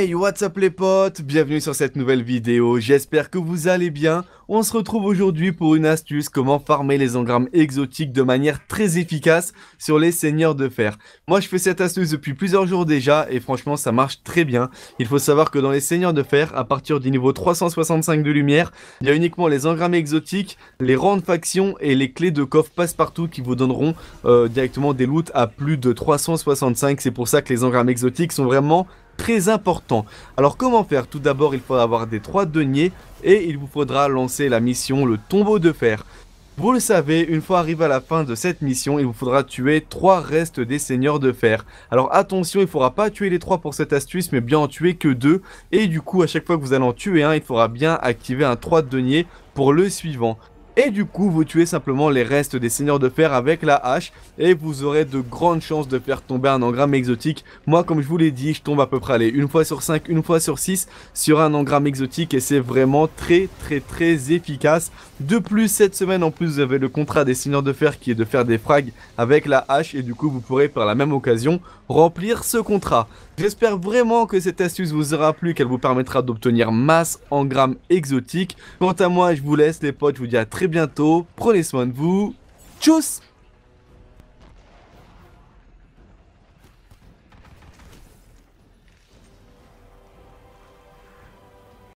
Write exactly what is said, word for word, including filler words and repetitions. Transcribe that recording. Hey, what's up les potes? Bienvenue sur cette nouvelle vidéo, j'espère que vous allez bien. On se retrouve aujourd'hui pour une astuce, comment farmer les engrammes exotiques de manière très efficace sur les seigneurs de fer. Moi je fais cette astuce depuis plusieurs jours déjà et franchement ça marche très bien. Il faut savoir que dans les seigneurs de fer, à partir du niveau trois cent soixante-cinq de lumière, il y a uniquement les engrammes exotiques, les rangs de faction et les clés de coffre passe-partout qui vous donneront euh, directement des loots à plus de trois cent soixante-cinq. C'est pour ça que les engrammes exotiques sont vraiment très important. Alors comment faire? Tout d'abord il faut avoir des trois deniers et il vous faudra lancer la mission le tombeau de fer. Vous le savez, une fois arrivé à la fin de cette mission, il vous faudra tuer trois restes des seigneurs de fer. Alors attention, il ne faudra pas tuer les trois pour cette astuce, mais bien en tuer que deux. Et du coup, à chaque fois que vous allez en tuer un, il faudra bien activer un trois de denier pour le suivant. Et du coup, vous tuez simplement les restes des seigneurs de fer avec la hache et vous aurez de grandes chances de faire tomber un engramme exotique. Moi, comme je vous l'ai dit, je tombe à peu près, allez, une fois sur cinq, une fois sur six sur un engramme exotique et c'est vraiment très, très, très efficace. De plus, cette semaine, en plus, vous avez le contrat des seigneurs de fer qui est de faire des frags avec la hache et du coup, vous pourrez par la même occasion remplir ce contrat. J'espère vraiment que cette astuce vous aura plu, qu'elle vous permettra d'obtenir masse engrammes exotiques. Quant à moi, je vous laisse les potes, je vous dis à très bientôt, prenez soin de vous, tchuss!